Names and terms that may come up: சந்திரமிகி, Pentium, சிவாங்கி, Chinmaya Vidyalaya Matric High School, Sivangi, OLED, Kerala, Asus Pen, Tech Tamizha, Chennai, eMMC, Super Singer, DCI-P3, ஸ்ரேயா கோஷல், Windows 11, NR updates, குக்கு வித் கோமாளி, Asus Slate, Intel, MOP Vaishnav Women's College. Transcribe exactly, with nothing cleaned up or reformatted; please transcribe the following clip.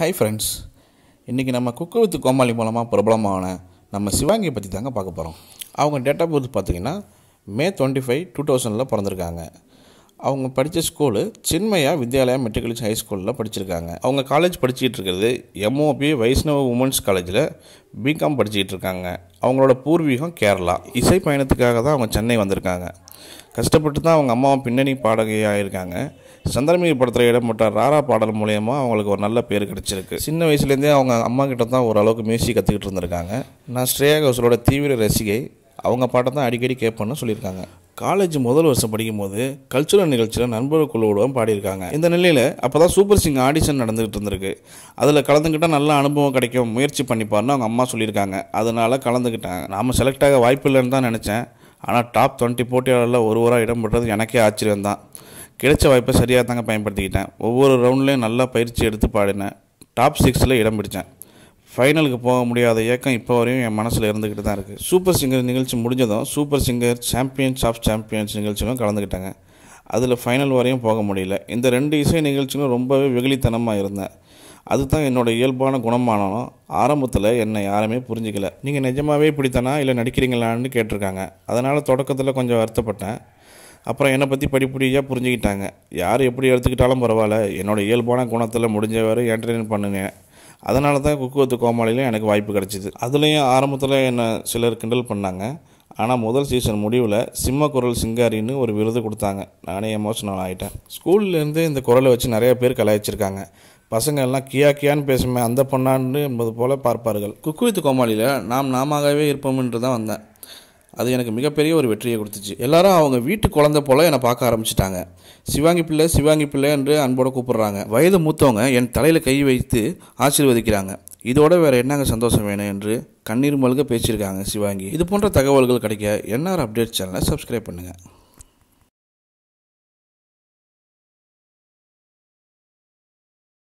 Hi friends, today we will talk about the problem of Sivangi. We will talk about the data of May twenty-fifth, two thousand. They studied the school Chinmaya Vidyalaya Matric High School. They studied college at M O P Vaishnav Women's College. They studied Kerala. They studied Chennai. கஷ்டப்பட்டு தான் அவங்க அம்மாவும் பின்னணி பாடகியா இருக்காங்க. சந்திரமிகி படத்துல இடம்பெற்ற ராரா பாடல் மூலமா அவங்களுக்கு ஒரு நல்ல பேர் கிடைச்சிருக்கு. சின்ன வயசுல இருந்தே அவங்க அம்மா கிட்ட தான் ஒரு அளவுக்கு மியூசிக் கத்துக்கிட்டு இருந்திருக்காங்க. நான் ஸ்ரேயா கோஷலோட தீவிர ரசிகை. அவங்க பாட்ட தான் அடிக்கடி கேட்பேன்னு சொல்லிருக்காங்க. காலேஜ் முதல் வருஷம் படிக்கும்போது கல்ச்சுரல் நிகழ்ச்சில நண்பர்களோட பாடி இருக்காங்க. இந்த நிலையில அப்பதான் சூப்பர் சிங்கர் ஆடிஷன் நடந்துட்டு இருந்திருக்கு. அதுல கலந்துக்கிட்டா நல்ல அனுபவம் கிடைக்கும். முயற்சி பண்ணி பாருன்னு அவங்க அம்மா சொல்லிருக்காங்க. அதனால கலந்துக்கிட்டாங்க. நாம செலக்ட் ஆக வாய்ப்பில்லைன்னு தான் நினைச்சேன். ஆனால் டாப் இருபது போட்டியாளர்ல ஒருவரா இடம் பெற்றது எனக்கே ஆச்சரியம் தான். கிடைச்ச வாய்ப்பை சரியாக தாங்க பயன்படுத்திக்கிட்டேன். ஒவ்வொரு ரவுண்ட்லேயும் நல்லா பயிற்சி எடுத்து பாடினேன். டாப் சிக்ஸில் இடம் பிடிச்சேன். ஃபைனலுக்கு போக முடியாத ஏக்கம் இப்போ வரையும் என் மனசில் இருந்துக்கிட்டு தான் இருக்குது. சூப்பர் சிங்கர் நிகழ்ச்சி முடிஞ்சதும் super singer champions of champions நிகழ்ச்சியிலும் கலந்துக்கிட்டாங்க. அதில் ஃபைனல் வரையும் போக முடியல. இந்த ரெண்டு இசை நிகழ்ச்சிகளும் ரொம்பவே வெகுளித்தனமாக இருந்தேன். அதுதான் என்னோட இயல்பான குணமானாலும் ஆரம்பத்தில் என்னை யாருமே புரிஞ்சிக்கல. நீங்கள் நிஜமாகவே இப்படித்தானா இல்லை நடிக்கிறீங்களான்னு கேட்டிருக்காங்க. அதனால் தொடக்கத்தில் கொஞ்சம் வருத்தப்பட்டேன். அப்புறம் என்னை பற்றி படிப்படியாக புரிஞ்சுக்கிட்டாங்க. யார் எப்படி எடுத்துக்கிட்டாலும் பரவாயில்ல, என்னோட இயல்பான குணத்தில் முடிஞ்ச வரை என்டர்டெயின் பண்ணுங்க. அதனால தான் குக்குவத்து கோமாளிலையும் எனக்கு வாய்ப்பு கிடச்சிது. அதுலேயும் ஆரம்பத்தில் என்னை சிலர் கிண்டல் பண்ணாங்க. ஆனால் முதல் சீசன் முடிவில் சிம்ம குரல் சிங்காரின்னு ஒரு விருது கொடுத்தாங்க. நானே எமோஷனல் ஆகிட்டேன். ஸ்கூல்லேருந்து இந்த குரலை வச்சு நிறைய பேர் கலாய்ச்சிருக்காங்க. பசங்க எல்லாம் கியா கியான்னு பேசுமே அந்த பொண்ணாண்டு என்பது போல பார்ப்பார்கள். குக்கு வித் கோமாளியில் நாம் நாமவே இருப்போம் என்று தான் வந்தேன். அது எனக்கு மிகப்பெரிய ஒரு வெற்றியை கொடுத்துச்சு. எல்லாரும் அவங்க வீட்டு குழந்தை போல என்னை பார்க்க ஆரம்பிச்சிட்டாங்க. சிவாங்கி பிள்ளை சிவாங்கி பிள்ளை என்று அன்போடு கூப்பிடுறாங்க. வயது மூத்தவங்க என் தலையில் கை வைத்து ஆசீர்வதிக்கிறாங்க. இதோட வேற என்னங்க சந்தோஷம் வேணும் என்று கண்ணீர் மல்க பேசியிருக்காங்க சிவாங்கி. இது போன்ற தகவல்கள் கிடைக்க என்ஆர் அப்டேட் சேனலை சப்ஸ்கிரைப் பண்ணுங்கள்.